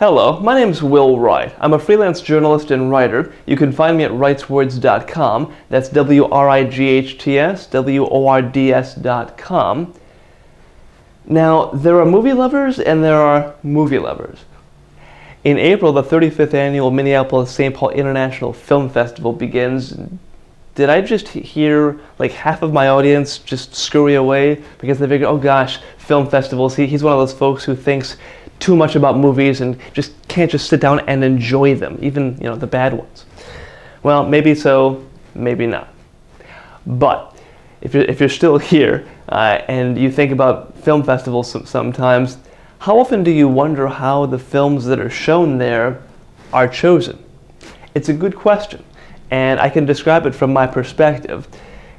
Hello, my name's Will Wright. I'm a freelance journalist and writer. You can find me at WrightsWords.com. That's WRIGHTSWORDS.com. Now, there are movie lovers and there are movie lovers. In April, the 35th annual Minneapolis-St. Paul International Film Festival begins. Did I just hear like half of my audience just scurry away because they figure, oh gosh, film festivals, he's one of those folks who thinks too much about movies and just can't just sit down and enjoy them, even, you know, the bad ones. Well, maybe so, maybe not. But if you're still here and you think about film festivals sometimes, how often do you wonder how the films that are shown there are chosen? It's a good question, and I can describe it from my perspective.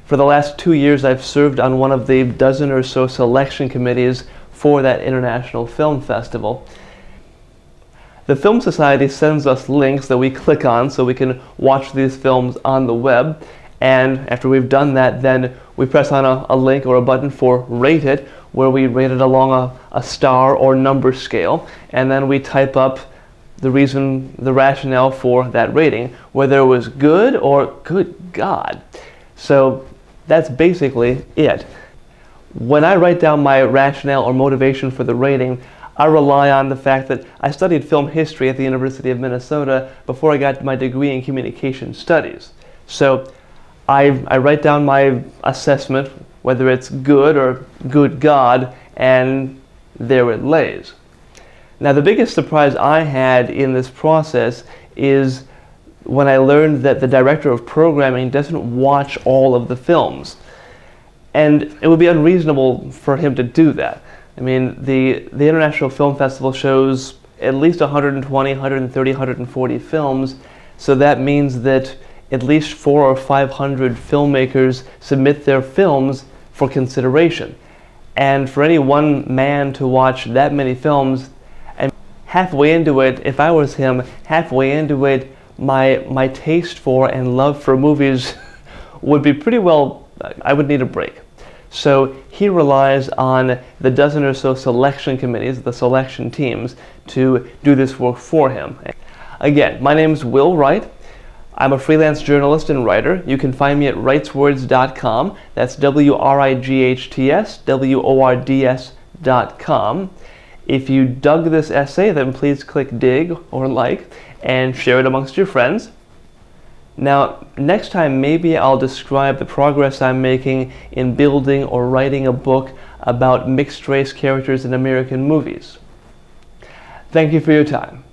For the last 2 years, I've served on one of the dozen or so selection committees for that International Film Festival. The Film Society sends us links that we click on so we can watch these films on the web, and after we've done that, then we press on a link or a button for Rate It, where we rate it along a star or number scale, and then we type up the rationale for that rating, whether it was good or good God. So that's basically it. When I write down my rationale or motivation for the rating, I rely on the fact that I studied film history at the University of Minnesota before I got my degree in communication studies. So I write down my assessment, whether it's good or good God, and there it lays. Now, the biggest surprise I had in this process is when I learned that the director of programming doesn't watch all of the films. And it would be unreasonable for him to do that. I mean, the International Film Festival shows at least 120, 130, 140 films, so that means that at least 400 or 500 filmmakers submit their films for consideration. And for any one man to watch that many films, and halfway into it, if I was him, halfway into it, my taste for and love for movies would be pretty well, I would need a break. So he relies on the dozen or so selection committees, the selection teams, to do this work for him. Again, my name's Will Wright. I'm a freelance journalist and writer. You can find me at WrightsWords.com. That's WRIGHTSWORDS.com. If you dug this essay, then please click dig or like and share it amongst your friends. Now, next time maybe I'll describe the progress I'm making in building or writing a book about mixed race characters in American movies. Thank you for your time.